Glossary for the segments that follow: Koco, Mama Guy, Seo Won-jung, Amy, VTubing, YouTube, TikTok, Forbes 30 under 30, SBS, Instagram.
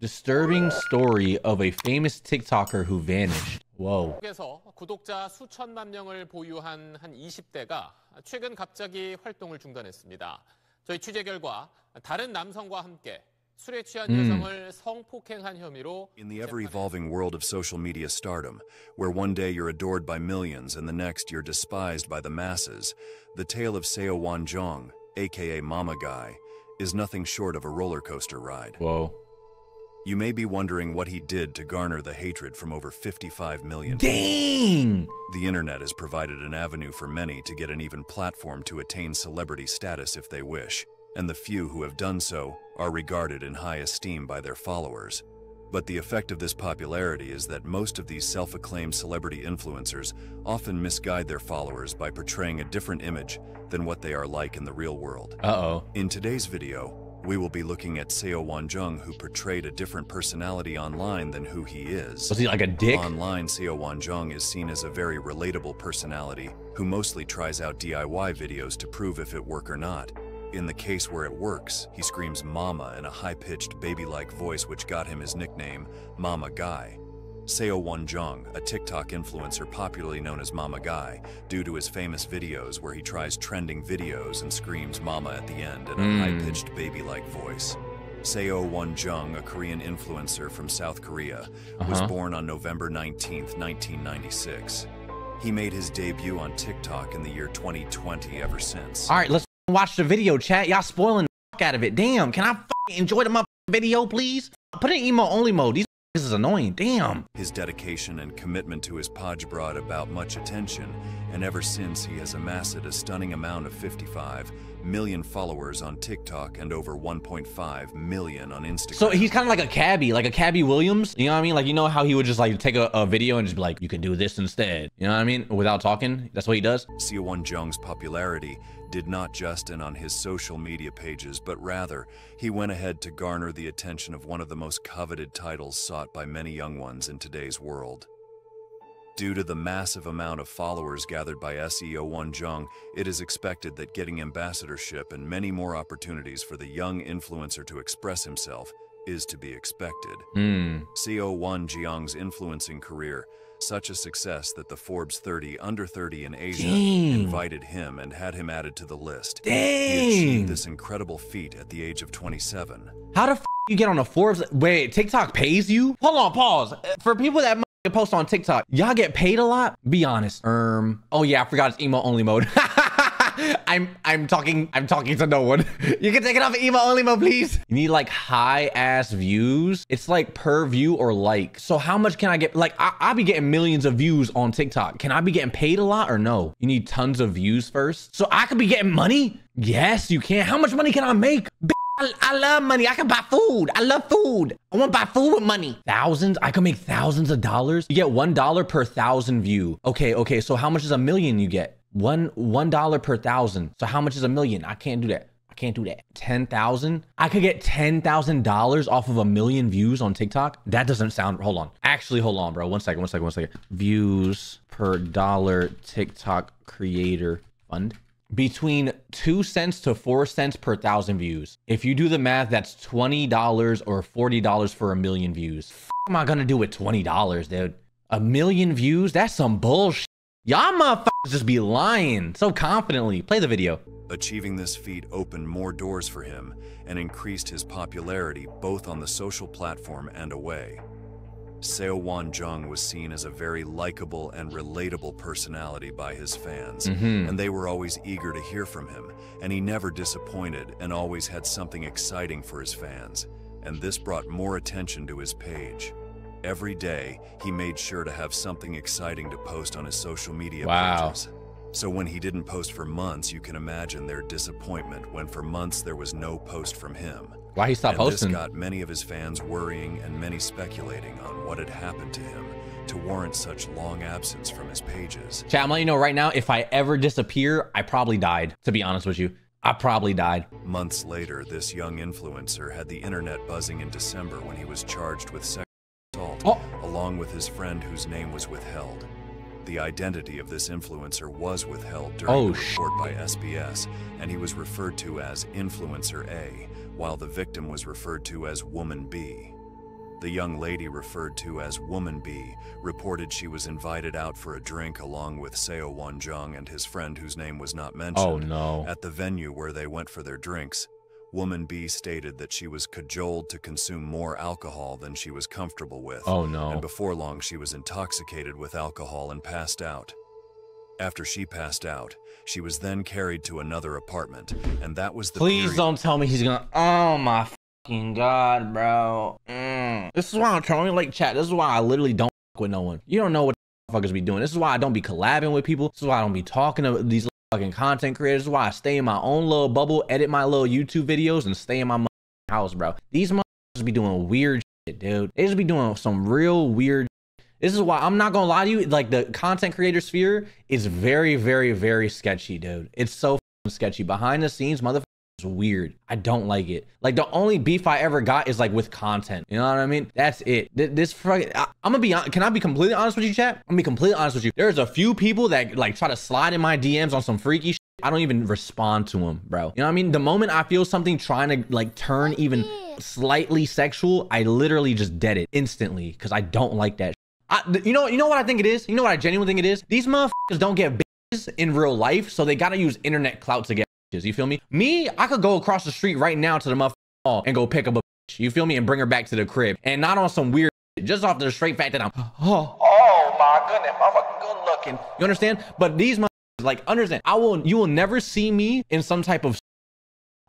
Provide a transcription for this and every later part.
Disturbing story of a famous TikToker who vanished. Whoa. 한국에서 구독자 수천만 명을 보유한 한 20대가 최근 갑자기 활동을 중단했습니다. 저희 취재 결과 다른 남성과 함께 술에 취한 여성을 성폭행한 혐의로 In the ever-evolving world of social media stardom, where one day you're adored by millions and the next you're despised by the masses, the tale of Seo Won-jung, aka Mama Guy, is nothing short of a roller coaster ride. Whoa. You may be wondering what he did to garner the hatred from over 55 million people. Dang! The internet has provided an avenue for many to get an even platform to attain celebrity status if they wish, and the few who have done so are regarded in high esteem by their followers. But the effect of this popularity is that most of these self-acclaimed celebrity influencers often misguide their followers by portraying a different image than what they are like in the real world. Uh-oh. In today's video, we will be looking at Seo Won-jung, who portrayed a different personality online than who he is. Was he like a dick? Online, Seo Won-jung is seen as a very relatable personality who mostly tries out DIY videos to prove if it works or not. In the case where it works, he screams mama in a high-pitched, baby-like voice which got him his nickname, Mama Guy. Seo Won-jung, a TikTok influencer popularly known as Mama Guy, due to his famous videos where he tries trending videos and screams mama at the end in a high-pitched baby-like voice. Seo Won-jung, a Korean influencer from South Korea, was born on November 19, 1996. He made his debut on TikTok in the year 2020 ever since. All right, let's watch the video, chat. Y'all spoiling the fuck out of it. Damn, can I fucking enjoy the video, please? Put it in emo only mode. This is annoying, damn. His dedication and commitment to his page brought about much attention, and ever since he has amassed a stunning amount of 55 million followers on TikTok and over 1.5 million on Instagram. So he's kind of like a Cabbie Williams. You know what I mean? Like, you know how he would just like take a video and just be like, you can do this instead. You know what I mean? Without talking, that's what he does. Seo Won-jung's popularity did not just end on his social media pages, but rather he went ahead to garner the attention of one of the most coveted titles sought by many young ones in today's world. Due to the massive amount of followers gathered by Seo Won-jung, it is expected that getting ambassadorship and many more opportunities for the young influencer to express himself is to be expected. Seo Won-jung's influencing career, such a success that the Forbes 30 under 30 in Asia invited him and had him added to the list. He achieved this incredible feat at the age of 27. How the f you get on a Forbes? Wait, TikTok pays you? Hold on, pause. For people that post on TikTok, y'all get paid a lot? Be honest. Oh yeah, I forgot it's emo only mode. I'm talking to no one. You can take it off of emo only mode, please. You need like high ass views. It's like per view or like. So how much can I get? Like I'll be getting millions of views on TikTok. Can I be getting paid a lot or no? You need tons of views first. So I could be getting money? Yes, you can. How much money can I make? I love money. I can buy food. I love food. I want to buy food with money. Thousands? I can make thousands of dollars. You get $1 per thousand view. Okay, okay. So how much is a million you get? $1 per thousand. So how much is a million? I can't do that. I can't do that. 10,000? I could get $10,000 off of a million views on TikTok? That doesn't sound... Hold on. Actually, hold on, bro. One second. Views per dollar TikTok creator fund. Between 2 cents to 4 cents per thousand views. If you do the math, that's $20 or $40 for a million views. What am I gonna do with $20, dude? A million views? That's some bullshit. Y'all motherfuckers just be lying so confidently. Play the video. Achieving this feat opened more doors for him and increased his popularity both on the social platform and away. Seo Won-jung was seen as a very likable and relatable personality by his fans, and they were always eager to hear from him, and he never disappointed and always had something exciting for his fans, and this brought more attention to his page. Every day, he made sure to have something exciting to post on his social media pages. So when he didn't post for months, you can imagine their disappointment when for months there was no post from him. Why he stopped posting? This got many of his fans worrying and many speculating on what had happened to him to warrant such long absence from his pages. Chat, I'm letting you know right now, if I ever disappear, I probably died, to be honest with you. I probably died. Months later, this young influencer had the internet buzzing in December when he was charged with sexual assault, along with his friend whose name was withheld. The identity of this influencer was withheld during the report by SBS, and he was referred to as Influencer A, while the victim was referred to as Woman B. The young lady, referred to as Woman B, reported she was invited out for a drink along with Seo Won-jung and his friend whose name was not mentioned. Oh, no. At the venue where they went for their drinks, Woman B stated that she was cajoled to consume more alcohol than she was comfortable with. Oh, no. And before long, she was intoxicated with alcohol and passed out. After she passed out, she was then carried to another apartment, and that was the Please don't tell me he's gonna... Oh, my fucking God, bro. This is why I'm trying to like chat. This is why I literally don't fuck with no one. You don't know what the fuckers be doing. This is why I don't be collabing with people. This is why I don't be talking to these fucking content creators. This is why I stay in my own little bubble, edit my little YouTube videos, and stay in my house, bro. These motherfuckers be doing weird shit, dude. They just be doing some real weird shit. This is why I'm not gonna lie to you. Like, the content creator sphere is very, very, very sketchy, dude. It's so fucking sketchy. Behind the scenes, motherfuckers. Weird. I don't like it. Like, the only beef I ever got is like with content. You know what I mean? That's it. This fucking, I'm gonna be honest. Can I be completely honest with you, chat? I'm gonna be completely honest with you. There's a few people that like try to slide in my DMs on some freaky shit. I don't even respond to them, bro. You know what I mean? The moment I feel something trying to like turn even slightly sexual, I literally just dead it instantly because I don't like that shit. You know what I think it is? You know what I genuinely think it is? These motherfuckers don't get bitches in real life, so they gotta use internet clout to get. You feel me? I could go across the street right now to the motherfucking mall and go pick up a bitch, you feel me, and bring her back to the crib, and not on some weird shit, just off the straight fact that I'm oh my goodness, I'm a good looking. You understand? But these motherfuckers, like, understand, you will never see me in some type of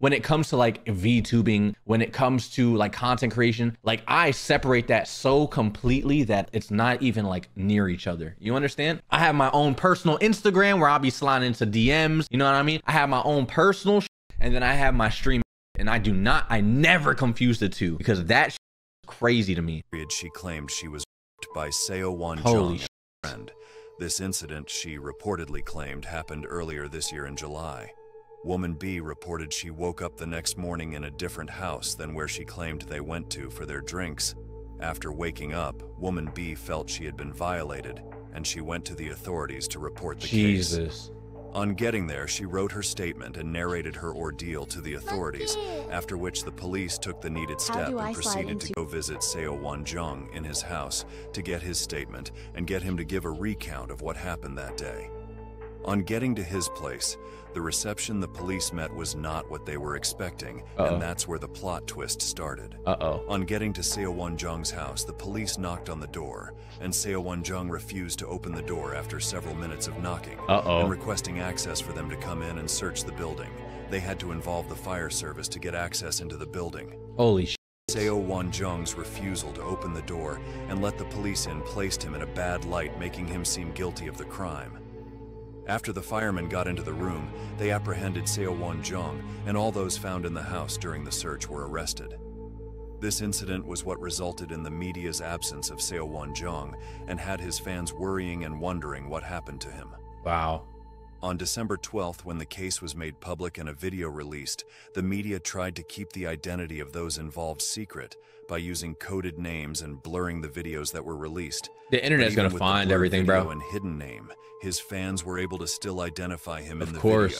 when it comes to like VTubing, when it comes to like content creation. Like, I separate that so completely that it's not even like near each other. You understand? I have my own personal Instagram where I'll be sliding into DMs. You know what I mean? I have my own personal shit, and then I have my stream shit, and I never confuse the two because that shit is crazy to me. She claimed she was by Seo Won-jung friend. This incident, she reportedly claimed, happened earlier this year in July. Woman B reported she woke up the next morning in a different house than where she claimed they went to for their drinks. After waking up, Woman B felt she had been violated, and she went to the authorities to report the case. On getting there, she wrote her statement and narrated her ordeal to the authorities, after which the police took the needed step and proceeded to go visit Seo Won-jung in his house to get his statement and get him to give a recount of what happened that day. On getting to his place, the reception the police met was not what they were expecting, and that's where the plot twist started. On getting to Seo Won-jung's house, the police knocked on the door, and Seo Won-jung refused to open the door after several minutes of knocking and requesting access for them to come in and search the building. They had to involve the fire service to get access into the building. Holy shit. Seo Won-jung's refusal to open the door and let the police in placed him in a bad light, making him seem guilty of the crime. After the firemen got into the room, they apprehended Seo Won-jung, and all those found in the house during the search were arrested. This incident was what resulted in the media's absence of Seo Won-jung and had his fans worrying and wondering what happened to him. Wow. On December 12th, when the case was made public and a video released, the media tried to keep the identity of those involved secret by using coded names and blurring the videos that were released. The internet's gonna find everything, bro. And hidden name, his fans were able to still identify him in the video,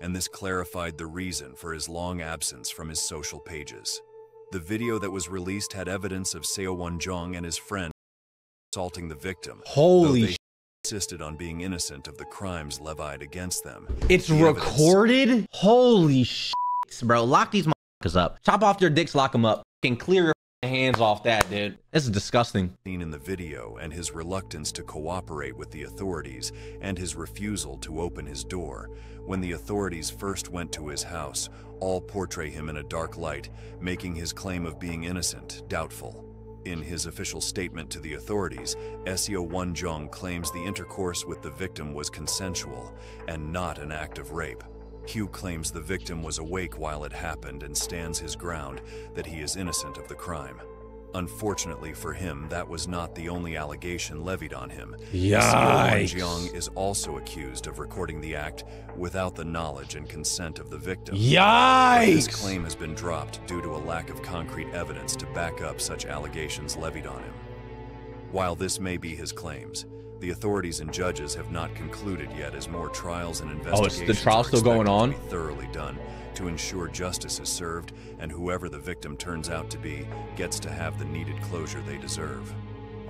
and this clarified the reason for his long absence from his social pages. The video that was released had evidence of Seo Won-jung and his friend assaulting the victim. Holy shit. Insisted on being innocent of the crimes levied against them. It's recorded? Holy shit, bro. Lock these motherfuckers up. Chop off their dicks, lock them up. Fucking clear your hands off that, dude. This is disgusting. Seen in the video, and his reluctance to cooperate with the authorities and his refusal to open his door. When the authorities first went to his house, all portray him in a dark light, making his claim of being innocent doubtful. In his official statement to the authorities, Seo Won-jung claims the intercourse with the victim was consensual and not an act of rape. Hugh claims the victim was awake while it happened and stands his ground that he is innocent of the crime. Unfortunately for him, that was not the only allegation levied on him. Seo Won-jung is also accused of recording the act without the knowledge and consent of the victim. This claim has been dropped due to a lack of concrete evidence to back up such allegations levied on him. While this may be his claims, the authorities and judges have not concluded yet, as more trials and investigations are thoroughly done to ensure justice is served, and whoever the victim turns out to be gets to have the needed closure they deserve.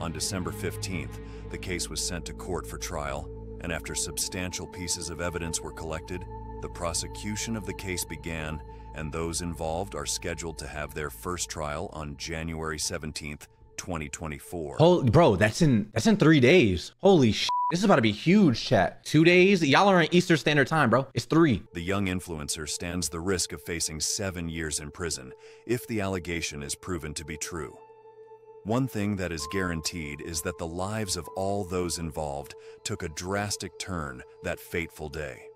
On December 15th, the case was sent to court for trial, and after substantial pieces of evidence were collected, the prosecution of the case began, and those involved are scheduled to have their first trial on January 17th, 2024. Holy, bro, that's in 3 days. Holy shit. This is about to be huge, chat. 2 days? Y'all are in Eastern Standard Time, bro. It's 3. The young influencer stands the risk of facing 7 years in prison if the allegation is proven to be true. One thing that is guaranteed is that the lives of all those involved took a drastic turn that fateful day.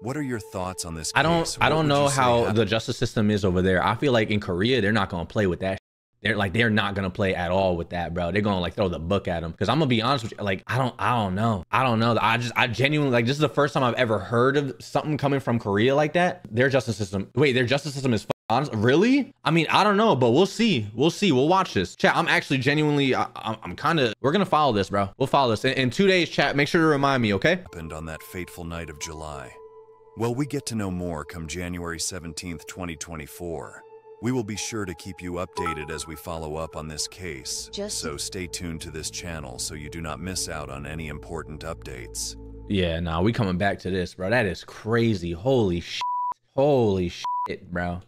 What are your thoughts on this case? I don't know how the justice system is over there. I feel like in Korea, they're not going to play with that. They're not gonna play at all with that, bro. They're gonna like throw the book at them. Cause I'm gonna be honest with you, like I don't know. I genuinely, like, this is the first time I've ever heard of something coming from Korea like that. Their justice system is honest, really? I mean, I don't know, but we'll see. We'll watch this, chat. I'm actually genuinely, I'm kind of, we're gonna follow this, bro. We'll follow this in 2 days, chat. Make sure to remind me, okay? Happened on that fateful night of July. Well, we get to know more come January 17th, 2024. We will be sure to keep you updated as we follow up on this case, so stay tuned to this channel so you do not miss out on any important updates. Yeah, nah, we coming back to this, bro. That is crazy. Holy shit, bro.